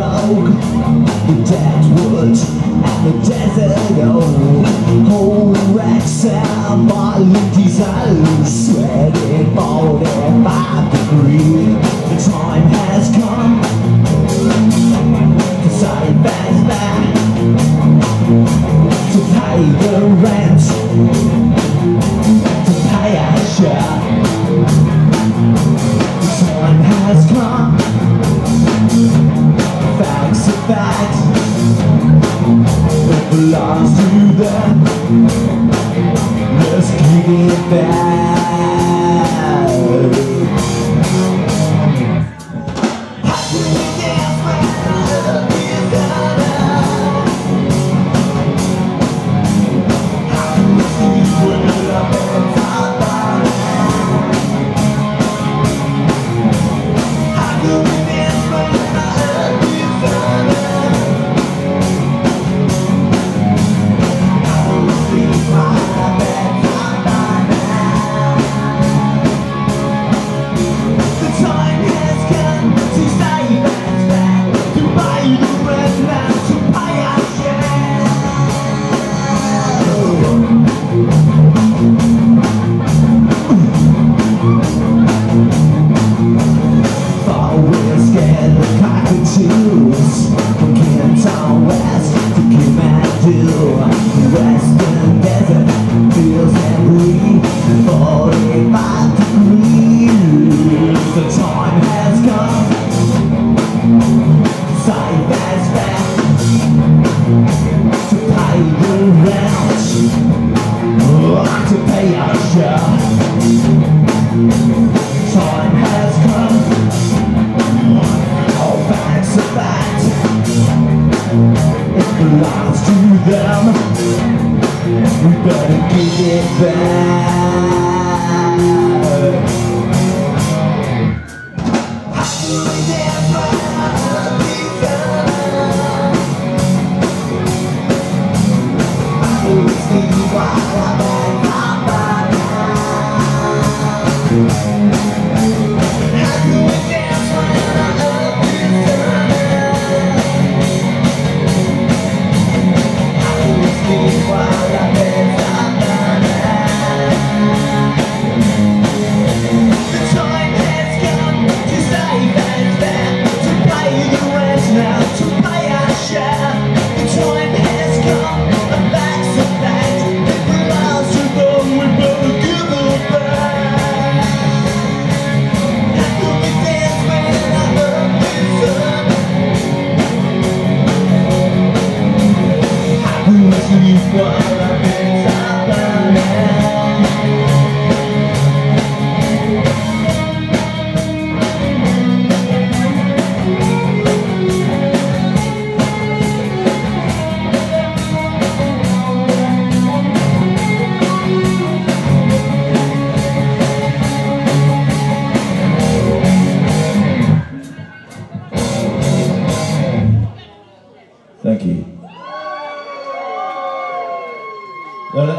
road, the dead woods and the desert old. Holding racks and bodies are loose, sweating 45 degrees. The time has come to sign bags back, to pay the rent, to pay our share. The time has come. Facts are facts. It belongs to them. Let's give it back. How do we dance when love is out of? How do we sleep when love is out of? How do we dance when love is out of? How do we sleep when love is out of? The time has come to say that's back, to buy the red man, to pay our share. Always scared the cockatoos from Canton West to Kathmandu. Western desert fields and green, 45 degrees. The time has come. Side fast back to pay the rent, to pay our share. Time has come. All facts are fact. It belongs to them. We better get it back. How do we dance when love is out? How do we sleep while love is out? How do we dance when love is out? How do we sleep while love is out? The time has come to save us back, to pay the rent now, to pay our share. The time has come. The facts are facts. It belongs to them. We better give it back. How do we dance when love is out? How do we sleep while love is out?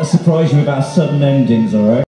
Surprise you with our sudden endings, alright?